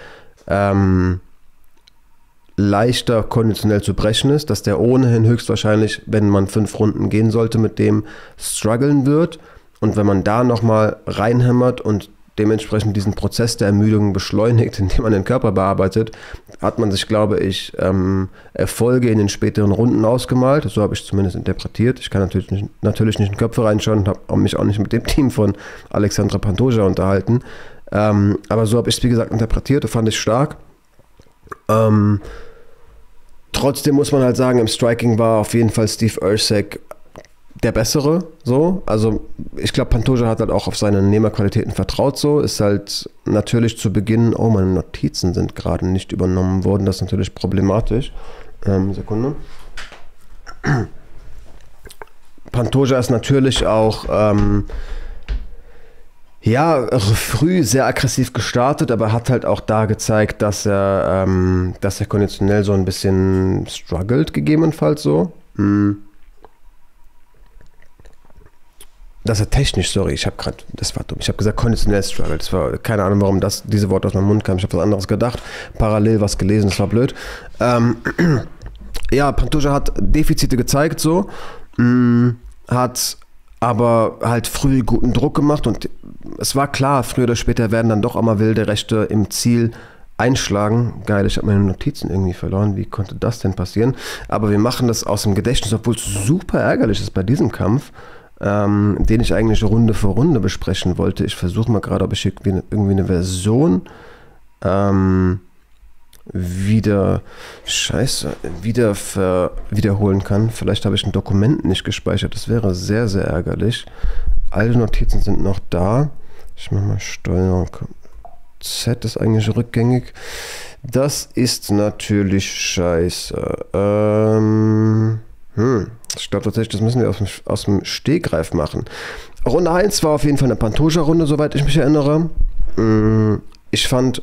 leichter konditionell zu brechen ist, dass der ohnehin höchstwahrscheinlich, wenn man 5 Runden gehen sollte, mit dem strugglen wird. Und wenn man da nochmal reinhämmert und dementsprechend diesen Prozess der Ermüdung beschleunigt, indem man den Körper bearbeitet, hat man sich, glaube ich, Erfolge in den späteren Runden ausgemalt. So habe ich zumindest interpretiert. Ich kann natürlich nicht in Köpfe reinschauen und habe mich auch nicht mit dem Team von Alexandre Pantoja unterhalten. Aber so habe ich es, wie gesagt, interpretiert. Fand ich stark. Trotzdem muss man halt sagen, im Striking war auf jeden Fall Steve Erceg der Bessere, so. Also ich glaube, Pantoja hat halt auch auf seine Nehmerqualitäten vertraut, so. Ist halt natürlich zu Beginn, oh, meine Notizen sind gerade nicht übernommen worden, das ist natürlich problematisch. Sekunde. Pantoja ist natürlich auch, ja, früh sehr aggressiv gestartet, aber hat halt auch da gezeigt, dass er konditionell so ein bisschen struggelt, gegebenenfalls so. Dass er technisch, sorry, ich habe gerade, das war dumm, ich habe gesagt konditionell struggle, das war, keine Ahnung warum das, diese Worte aus meinem Mund kamen, ich habe was anderes gedacht, parallel was gelesen, das war blöd. Ja, Pantoja hat Defizite gezeigt so, hat aber halt früh guten Druck gemacht und es war klar, früher oder später werden dann doch einmal wilde Rechte im Ziel einschlagen. Geil, ich habe meine Notizen irgendwie verloren, wie konnte das denn passieren? Aber wir machen das aus dem Gedächtnis, obwohl es super ärgerlich ist bei diesem Kampf, den ich eigentlich Runde für Runde besprechen wollte. Ich versuche mal gerade, ob ich irgendwie eine Version wiederholen kann. Vielleicht habe ich ein Dokument nicht gespeichert. Das wäre sehr, sehr ärgerlich. Alle Notizen sind noch da. Ich mache mal Steuerung. Z ist eigentlich rückgängig. Das ist natürlich scheiße. Ich glaube tatsächlich, das müssen wir aus dem Stehgreif machen. Runde 1 war auf jeden Fall eine Pantoja-Runde, soweit ich mich erinnere. Ich fand...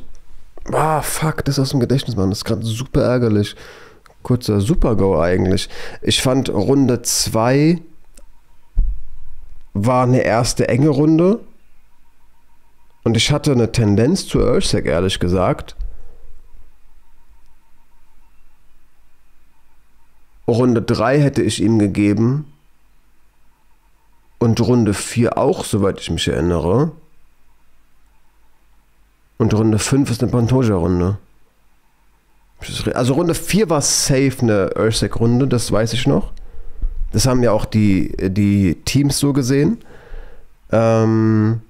Ah, fuck, das ist aus dem Gedächtnis, Mann. Das ist gerade super ärgerlich. Kurzer Super-Go eigentlich. Ich fand Runde 2 war eine erste enge Runde. Und ich hatte eine Tendenz zu Erceg, ehrlich gesagt. Runde 3 hätte ich ihm gegeben und Runde 4 auch, soweit ich mich erinnere. Und Runde 5 ist eine Pantoja-Runde. Also Runde 4 war safe eine Erceg-Runde, das weiß ich noch. Das haben ja auch die Teams so gesehen. Ich fand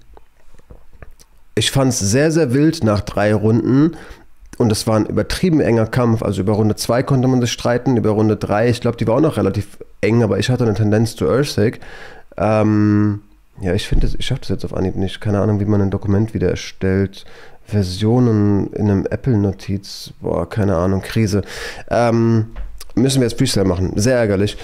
es sehr, sehr wild nach 3 Runden. Und es war ein übertrieben enger Kampf. Also über Runde 2 konnte man sich streiten, über Runde 3, ich glaube, die war auch noch relativ eng, aber ich hatte eine Tendenz zu Erceg. Ja, ich finde, ich schaffe das jetzt auf Anhieb nicht. Keine Ahnung, wie man ein Dokument wieder erstellt. Versionen in einem Apple-Notiz. Boah, keine Ahnung, Krise. Müssen wir jetzt Freestyle machen. Sehr ärgerlich.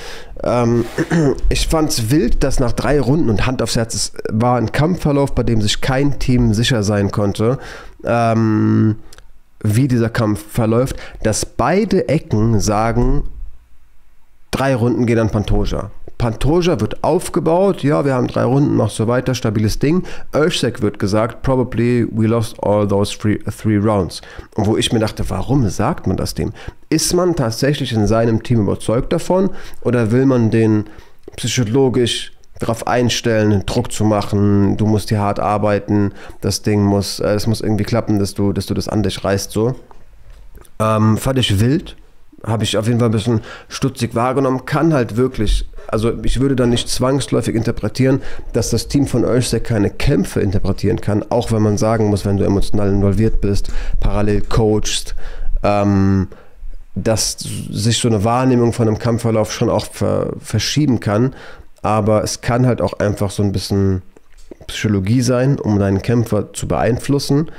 Ich fand es wild, dass nach 3 Runden und Hand aufs Herz, es war ein Kampfverlauf, bei dem sich kein Team sicher sein konnte. Wie dieser Kampf verläuft, dass beide Ecken sagen, 3 Runden gehen an Pantoja. Pantoja wird aufgebaut, ja, wir haben 3 Runden, mach so weiter, stabiles Ding. Erceg wird gesagt, probably we lost all those three rounds. Und wo ich mir dachte, warum sagt man das dem? Ist man tatsächlich in seinem Team überzeugt davon oder will man den psychologisch darauf einstellen, Druck zu machen, du musst hier hart arbeiten, das Ding muss, es muss irgendwie klappen, dass du das an dich reißt, so. Fand ich wild, habe ich auf jeden Fall ein bisschen stutzig wahrgenommen, kann halt wirklich, also ich würde dann nicht zwangsläufig interpretieren, dass das Team von Erceg keine Kämpfe interpretieren kann, auch wenn man sagen muss, wenn du emotional involviert bist, parallel coachst, dass sich so eine Wahrnehmung von einem Kampfverlauf schon auch verschieben kann. Aber es kann halt auch einfach so ein bisschen Psychologie sein, um deinen Kämpfer zu beeinflussen.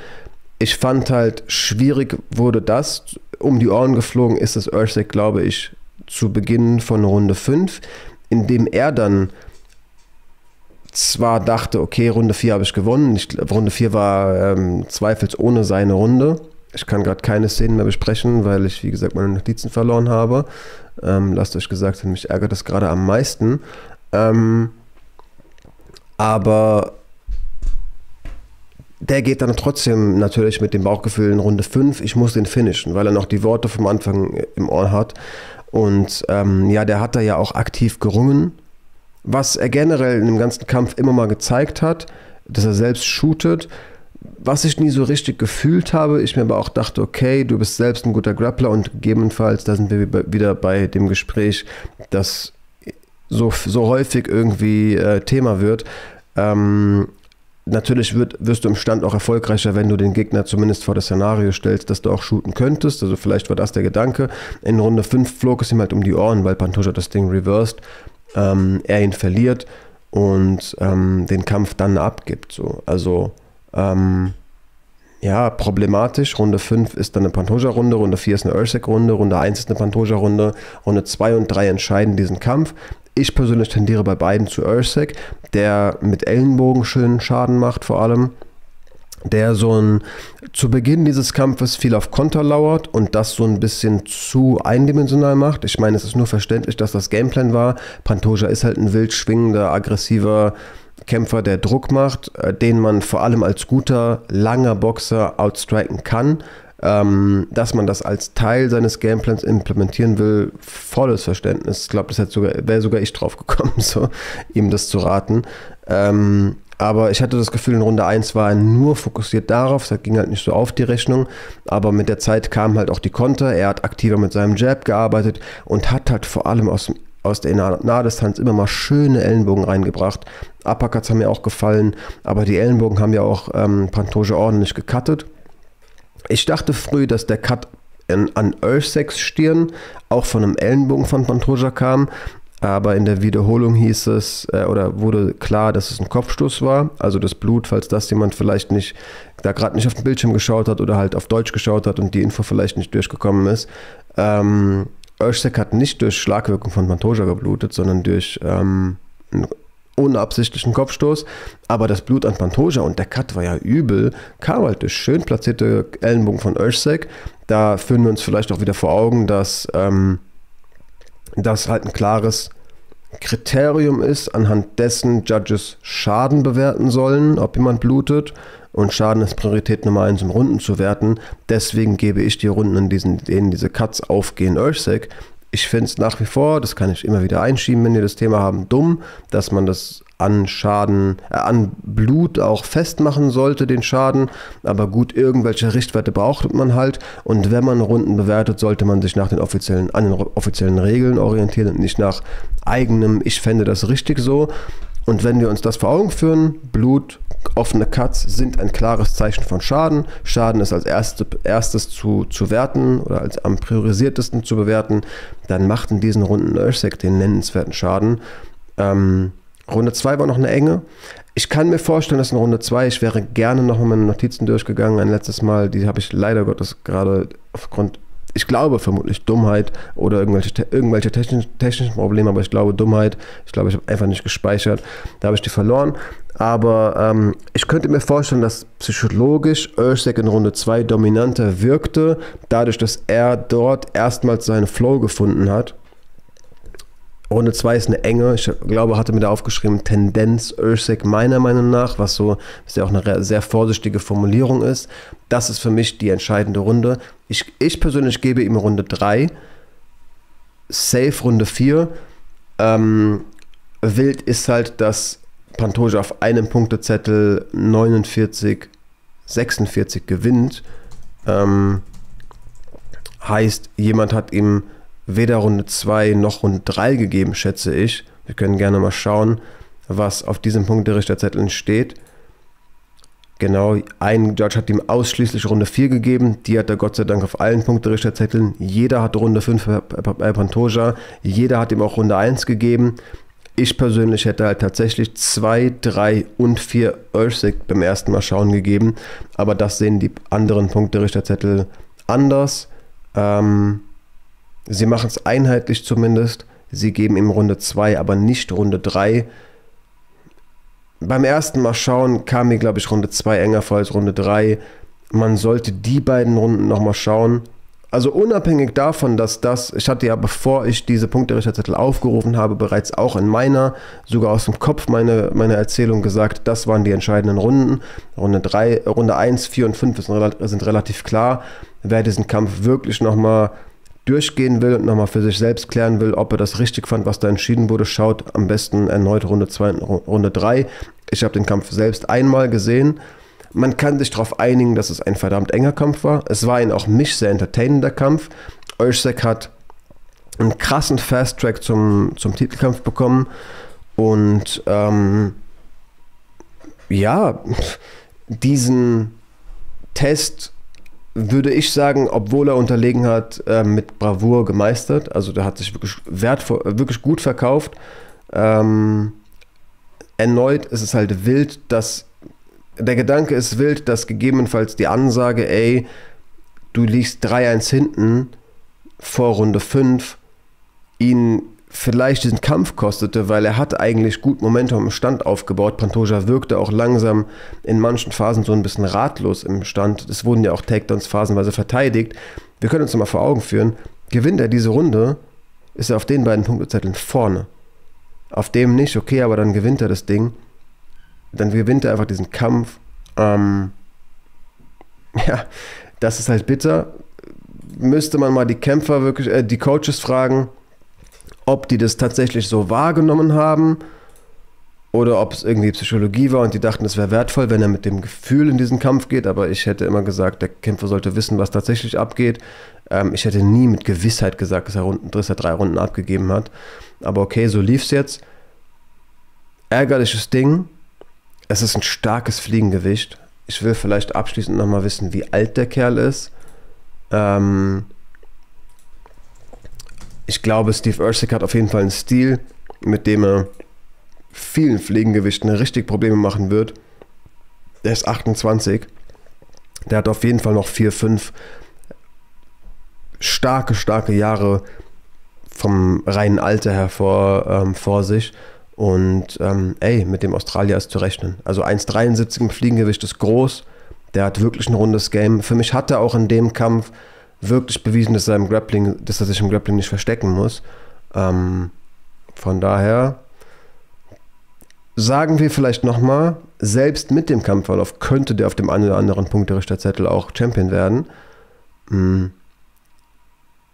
Ich fand halt, schwierig wurde das, um die Ohren geflogen ist es Erceg, glaube ich, zu Beginn von Runde 5, indem er dann zwar dachte, okay, Runde 4 habe ich gewonnen, Runde 4 war zweifelsohne seine Runde. Ich kann gerade keine Szenen mehr besprechen, weil ich, wie gesagt, meine Notizen verloren habe. Lasst euch gesagt, mich ärgert das gerade am meisten. Aber der geht dann trotzdem natürlich mit dem Bauchgefühl in Runde 5, ich muss den finishen, weil er noch die Worte vom Anfang im Ohr hat. Und ja, der hat da ja auch aktiv gerungen, was er generell in dem ganzen Kampf immer mal gezeigt hat, dass er selbst shootet, was ich nie so richtig gefühlt habe. Ich mir aber auch dachte, okay, du bist selbst ein guter Grappler und gegebenenfalls, da sind wir wieder bei dem Gespräch, das so häufig irgendwie Thema wird. Natürlich wirst du im Stand auch erfolgreicher, wenn du den Gegner zumindest vor das Szenario stellst, dass du auch shooten könntest. Also vielleicht war das der Gedanke. In Runde 5 flog es ihm halt um die Ohren, weil Pantoja das Ding reversed, er ihn verliert und den Kampf dann abgibt. So. Also ja, problematisch. Runde 5 ist dann eine Pantoja-Runde, Runde 4 ist eine Erceg-Runde, Runde 1 ist eine Pantoja-Runde, Runde 2 und 3 entscheiden diesen Kampf. Ich persönlich tendiere bei beiden zu Erceg, der mit Ellenbogen schönen Schaden macht vor allem, der zu Beginn dieses Kampfes viel auf Konter lauert und das so ein bisschen zu eindimensional macht. Ich meine, es ist nur verständlich, dass das Gameplan war. Pantoja ist halt ein wild schwingender, aggressiver Kämpfer, der Druck macht, den man vor allem als guter, langer Boxer outstriken kann. Dass man das als Teil seines Gameplans implementieren will, volles Verständnis. Ich glaube, das wäre sogar ich drauf gekommen, so, ihm das zu raten. Aber ich hatte das Gefühl, in Runde 1 war er nur fokussiert darauf, das ging halt nicht so auf die Rechnung, aber mit der Zeit kamen halt auch die Konter, er hat aktiver mit seinem Jab gearbeitet und hat halt vor allem aus der Nahdistanz immer mal schöne Ellenbogen reingebracht. Uppercuts haben mir auch gefallen, aber die Ellenbogen haben ja auch Pantoja ordentlich gecuttet. Ich dachte früh, dass der Cut an Ercegs Stirn auch von einem Ellenbogen von Pantoja kam, aber in der Wiederholung hieß es, oder wurde klar, dass es ein Kopfstoß war. Also das Blut, falls das jemand vielleicht gerade nicht auf den Bildschirm geschaut hat oder halt auf Deutsch geschaut hat und die Info vielleicht nicht durchgekommen ist. Erceg hat nicht durch Schlagwirkung von Pantoja geblutet, sondern durch einen unabsichtlichen Kopfstoß, aber das Blut an Pantoja, und der Cut war ja übel, kam halt durch schön platzierte Ellenbogen von Erceg. Da führen wir uns vielleicht auch wieder vor Augen, dass das halt ein klares Kriterium ist, anhand dessen Judges Schaden bewerten sollen, ob jemand blutet, und Schaden ist Priorität Nummer 1 im Runden zu werten. Deswegen gebe ich die Runden, in denen diese Cuts aufgehen, Erceg. Ich finde es nach wie vor, das kann ich immer wieder einschieben, wenn wir das Thema haben, dumm, dass man das an Blut auch festmachen sollte, den Schaden. Aber gut, irgendwelche Richtwerte braucht man halt. Und wenn man Runden bewertet, sollte man sich an den offiziellen Regeln orientieren und nicht nach eigenem, ich fände das richtig so. Und wenn wir uns das vor Augen führen, Blut, offene Cuts sind ein klares Zeichen von Schaden. Schaden ist als erstes zu werten oder als am priorisiertesten zu bewerten. Dann macht in diesen Runden Erceg den nennenswerten Schaden. Runde 2 war noch eine enge. Ich kann mir vorstellen, dass in Runde 2, ich wäre gerne nochmal meine Notizen durchgegangen, ein letztes Mal, die habe ich leider Gottes gerade aufgrund, ich glaube vermutlich Dummheit oder irgendwelche technischen Probleme, aber ich glaube Dummheit, ich glaube, ich habe einfach nicht gespeichert, da habe ich die verloren. Aber ich könnte mir vorstellen, dass psychologisch Erceg in Runde 2 dominanter wirkte, dadurch, dass er dort erstmals seinen Flow gefunden hat. Runde 2 ist eine enge, ich glaube, hatte mir da aufgeschrieben, Tendenz Erceg meiner Meinung nach, was so, ist ja auch eine sehr vorsichtige Formulierung ist. Das ist für mich die entscheidende Runde. Ich persönlich gebe ihm Runde 3, safe Runde 4. Wild ist halt, dass Pantoja auf einem Punktezettel 49-46 gewinnt. Heißt, jemand hat ihm weder Runde 2 noch Runde 3 gegeben, schätze ich. Wir können gerne mal schauen, was auf diesem Punkterichterzettel steht. Genau, ein Judge hat ihm ausschließlich Runde 4 gegeben. Die hat er Gott sei Dank auf allen Punkterichterzetteln. Jeder hat Runde 5 bei Pantoja. Jeder hat ihm auch Runde 1 gegeben. Ich persönlich hätte halt tatsächlich 2, 3 und 4 Erceg beim ersten Mal schauen gegeben. Aber das sehen die anderen Punkterichterzettel anders. Sie machen es einheitlich zumindest. Sie geben ihm Runde 2, aber nicht Runde 3. Beim ersten Mal schauen kam mir, glaube ich, Runde 2 enger vor als Runde 3. Man sollte die beiden Runden nochmal schauen. Also unabhängig davon, dass ich hatte ja, bevor ich diese Punkterichterzettel aufgerufen habe, bereits auch in meiner, sogar aus dem Kopf meiner Erzählung gesagt, das waren die entscheidenden Runden. Runde 1, 4 und 5 sind relativ klar. Wer diesen Kampf wirklich nochmal durchgehen will und nochmal für sich selbst klären will, ob er das richtig fand, was da entschieden wurde, schaut am besten erneut Runde 2 und Runde 3. Ich habe den Kampf selbst einmal gesehen Man kann sich darauf einigen, dass es ein verdammt enger Kampf war. Es war ein auch mich sehr entertainender Kampf. Erceg hat einen krassen Fast-Track zum Titelkampf bekommen. Und ja, diesen Test würde ich sagen, obwohl er unterlegen hat, mit Bravour gemeistert. Also der hat sich wirklich wertvoll, wirklich gut verkauft. Erneut ist es halt wild, dass der Gedanke ist wild, dass gegebenenfalls die Ansage, ey, du liegst 3-1 hinten vor Runde 5, ihn vielleicht diesen Kampf kostete, weil er hat eigentlich gut Momentum im Stand aufgebaut. Pantoja wirkte auch langsam in manchen Phasen so ein bisschen ratlos im Stand. Es wurden ja auch Takedowns phasenweise verteidigt. Wir können uns mal vor Augen führen, gewinnt er diese Runde, ist er auf den beiden Punktezetteln vorne. Auf dem nicht, okay, aber dann gewinnt er das Ding. Dann gewinnt er einfach diesen Kampf. Ja, das ist halt bitter. Müsste man mal die Kämpfer wirklich, die Coaches fragen, ob die das tatsächlich so wahrgenommen haben oder ob es irgendwie Psychologie war und die dachten, es wäre wertvoll, wenn er mit dem Gefühl in diesen Kampf geht. Aber ich hätte immer gesagt, der Kämpfer sollte wissen, was tatsächlich abgeht. Ich hätte nie mit Gewissheit gesagt, dass er 3 Runden abgegeben hat. Aber okay, so lief es jetzt. Ärgerliches Ding. Es ist ein starkes Fliegengewicht. Ich will vielleicht abschließend nochmal wissen, wie alt der Kerl ist. Ich glaube, Steve Erceg hat auf jeden Fall einen Stil, mit dem er vielen Fliegengewichten richtig Probleme machen wird. Der ist 28. Der hat auf jeden Fall noch 4-5 starke Jahre vom reinen Alter her vor sich. Und ey, mit dem Australier ist zu rechnen. Also 1,73 im Fliegengewicht ist groß. Der hat wirklich ein rundes Game. Für mich hat er auch in dem Kampf wirklich bewiesen, dass er sich im Grappling nicht verstecken muss. Von daher sagen wir vielleicht nochmal, selbst mit dem Kampfverlauf könnte der auf dem einen oder anderen Punkt der Richterzettel auch Champion werden. Und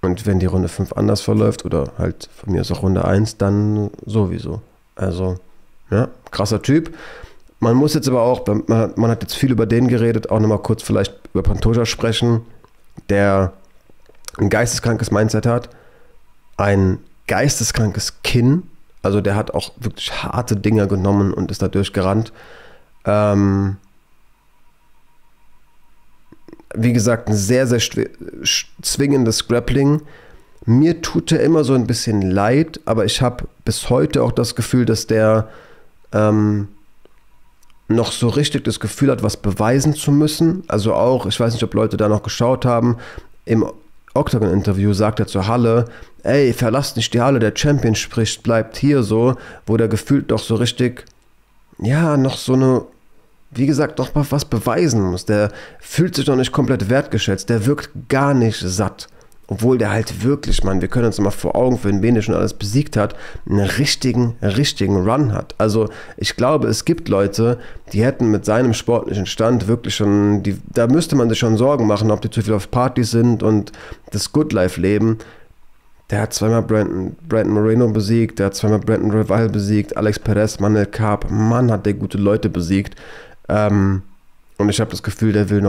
wenn die Runde 5 anders verläuft oder halt von mir aus auch Runde 1, dann sowieso. Also, ja, krasser Typ. Man muss jetzt aber auch, man hat jetzt viel über den geredet, auch nochmal kurz vielleicht über Pantoja sprechen, der ein geisteskrankes Mindset hat, ein geisteskrankes Kinn, also der hat auch wirklich harte Dinger genommen und ist da durchgerannt. Wie gesagt, ein sehr zwingendes Grappling. Mir tut er immer so ein bisschen leid, aber ich habe bis heute auch das Gefühl, dass der noch so richtig das Gefühl hat, was beweisen zu müssen. Also auch, ich weiß nicht, ob Leute da noch geschaut haben, im Octagon-Interview sagt er zur Halle, ey, verlasst nicht die Halle, der Champion spricht, bleibt hier so, wo der gefühlt doch so richtig, ja, noch so eine, wie gesagt, noch was beweisen muss. Der fühlt sich noch nicht komplett wertgeschätzt, der wirkt gar nicht satt. Obwohl der halt wirklich, Mann, wir können uns mal vor Augen führen, wen der schon alles besiegt hat, einen richtigen Run hat. Also ich glaube, es gibt Leute, die hätten mit seinem sportlichen Stand wirklich schon, da müsste man sich schon Sorgen machen, ob die zu viel auf Partys sind und das Good Life leben. Der hat zweimal Brandon Moreno besiegt, der hat zweimal Brandon Rival besiegt, Alex Perez, Manuel Karp, Mann, hat der gute Leute besiegt. Und ich habe das Gefühl, der will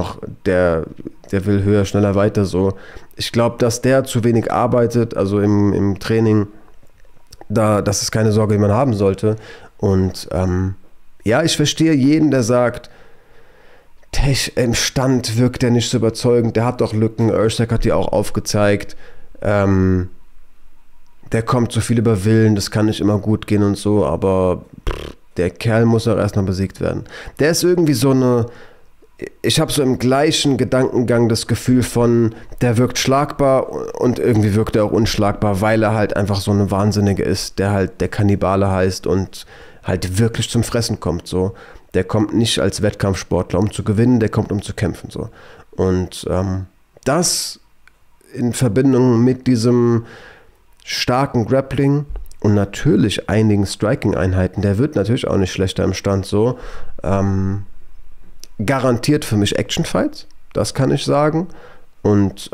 höher, schneller, weiter so. Ich glaube, dass der zu wenig arbeitet, also im Training, das ist keine Sorge, die man haben sollte. Und ja, ich verstehe jeden, der sagt, im Stand wirkt der nicht so überzeugend, der hat doch Lücken, Erceg hat die auch aufgezeigt, der kommt so viel über Willen, das kann nicht immer gut gehen und so, aber der Kerl muss auch erstmal besiegt werden. Der ist irgendwie so eine, ich habe so im gleichen Gedankengang das Gefühl von, der wirkt schlagbar und irgendwie wirkt er auch unschlagbar, weil er halt einfach so eine Wahnsinnige ist, der halt der Kannibale heißt und halt wirklich zum Fressen kommt. So. Der kommt nicht als Wettkampfsportler, um zu gewinnen, der kommt, um zu kämpfen. So. Und das in Verbindung mit diesem starken Grappling und natürlich einigen Striking-Einheiten, der wird natürlich auch nicht schlechter im Stand so, garantiert für mich Action-Fights, das kann ich sagen, und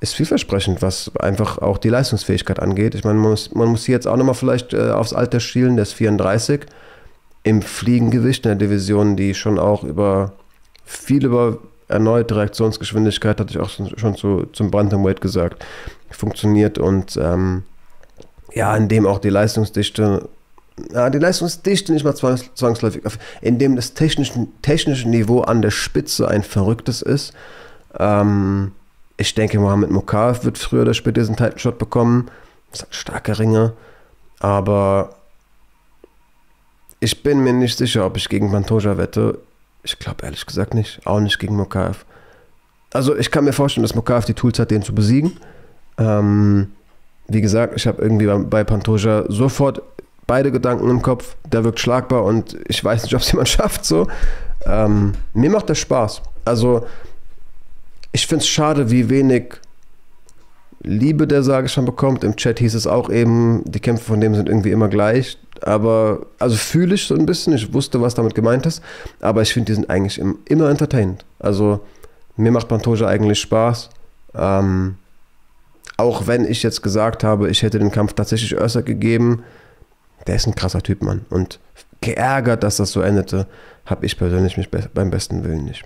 ist vielversprechend, was einfach auch die Leistungsfähigkeit angeht. Ich meine, man muss hier jetzt auch nochmal vielleicht aufs Alter schielen, der ist 34, im Fliegengewicht in der Division, die schon auch über erneute Reaktionsgeschwindigkeit, hatte ich auch schon zum Bantamweight gesagt, funktioniert und ja, in dem auch die Leistungsdichte, nicht mal zwangsläufig, in dem das technische Niveau an der Spitze ein verrücktes ist. Ich denke, Mohamed Mokaev wird früher oder später diesen Title-Shot bekommen. Das hat starke Ringe, aber ich bin mir nicht sicher, ob ich gegen Pantoja wette. Ich glaube ehrlich gesagt nicht. Auch nicht gegen Mokaev. Also ich kann mir vorstellen, dass Mokaev die Tools hat, den zu besiegen. Wie gesagt, ich habe irgendwie bei Pantoja sofort beide Gedanken im Kopf. Der wirkt schlagbar und ich weiß nicht, ob es jemand schafft. So. Mir macht das Spaß. Also ich finde es schade, wie wenig Liebe der Sage schon bekommt. Im Chat hieß es auch eben, die Kämpfe von dem sind irgendwie immer gleich. Aber, also fühle ich so ein bisschen, ich wusste, was damit gemeint ist, aber ich finde, die sind eigentlich immer entertained. Also, mir macht Pantoja eigentlich Spaß. Auch wenn ich jetzt gesagt habe, ich hätte den Kampf tatsächlich Erceg gegeben, der ist ein krasser Typ, Mann. Und geärgert, dass das so endete, habe ich persönlich mich beim besten Willen nicht.